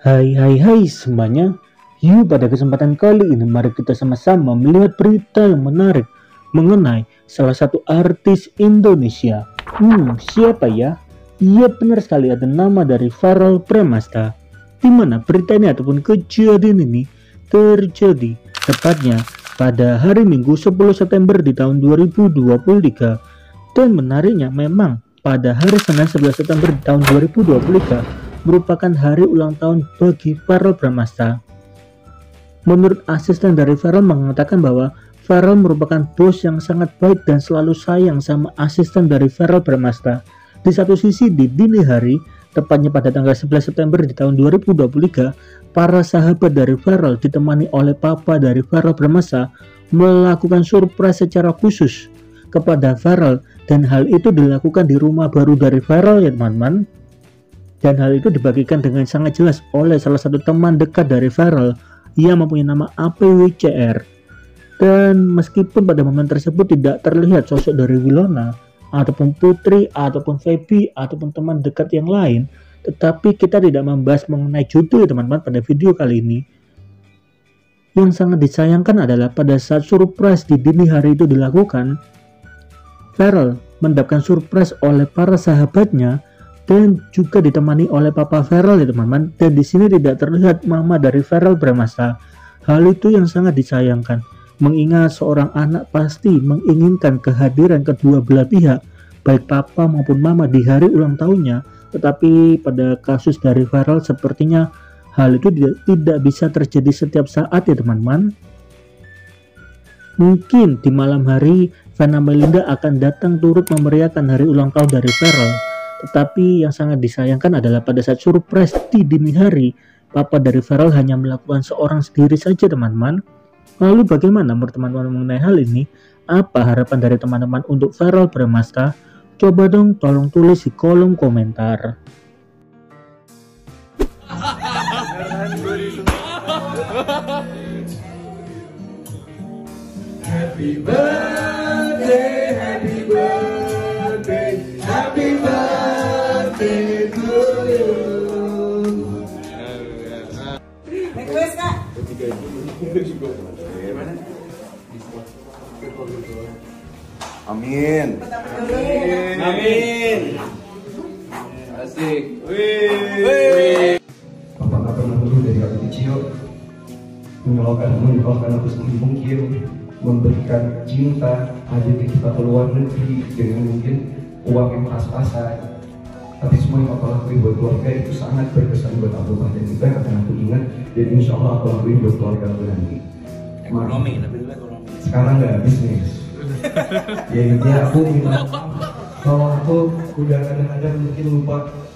Hai semuanya. Yuk, pada kesempatan kali ini mari kita sama-sama melihat berita yang menarik mengenai salah satu artis Indonesia. Siapa ya? Iya, benar sekali, ada nama dari Verrell Bramasta. Di mana berita ini ataupun kejadian ini terjadi tepatnya pada hari Minggu 10 September di tahun 2023. Dan menariknya memang pada hari Senin 11 September di tahun 2023 merupakan hari ulang tahun bagi Verrell Bramasta. Menurut asisten dari Verrell mengatakan bahwa Verrell merupakan bos yang sangat baik dan selalu sayang sama asisten dari Verrell Bramasta. Di satu sisi, di dini hari, tepatnya pada tanggal 11 September di tahun 2023, para sahabat dari Verrell ditemani oleh papa dari Verrell Bramasta melakukan surprise secara khusus kepada Verrell, dan hal itu dilakukan di rumah baru dari Verrell ya teman-teman. Dan hal itu dibagikan dengan sangat jelas oleh salah satu teman dekat dari Verrell yang mempunyai nama APWCR. Dan meskipun pada momen tersebut tidak terlihat sosok dari Wilona ataupun Putri ataupun Febby ataupun teman dekat yang lain, tetapi kita tidak membahas mengenai judul teman-teman pada video kali ini. Yang sangat disayangkan adalah pada saat surprise di dini hari itu dilakukan, Verrell mendapatkan surprise oleh para sahabatnya dan juga ditemani oleh papa Verrell ya teman-teman, dan di sini tidak terlihat mama dari Verrell Bramasta. Hal itu yang sangat disayangkan, mengingat seorang anak pasti menginginkan kehadiran kedua belah pihak, baik papa maupun mama di hari ulang tahunnya, tetapi pada kasus dari Verrell sepertinya hal itu tidak bisa terjadi setiap saat ya teman-teman. Mungkin di malam hari Vanna Melinda akan datang turut memeriahkan hari ulang tahun dari Verrell. Tetapi yang sangat disayangkan adalah pada saat surprise di dini hari, papa dari Verrell hanya melakukan seorang sendiri saja teman-teman. Lalu bagaimana menurut teman-teman mengenai hal ini? Apa harapan dari teman-teman untuk Verrell Bramasta? Coba dong tolong tulis di kolom komentar. Happy birthday, happy birthday, happy birthday. Amin. Asik. Wih. Bapak pernah dulu dari aku kecil menyolokkan aku sendiri mungkin memberikan cinta hadir kita ke luar negeri dengan mungkin uang yang pas-pasan. Tapi semua yang aku lakuin buat keluarga itu sangat berkesan buat aku, dan itu yang akan aku ingat, dan insya Allah aku lakuin buat keluarga aku nanti. Ekonomi, tapi sekarang nggak bisnis. Ya intinya aku minta, kalau aku udah kadang-kadang mungkin lupa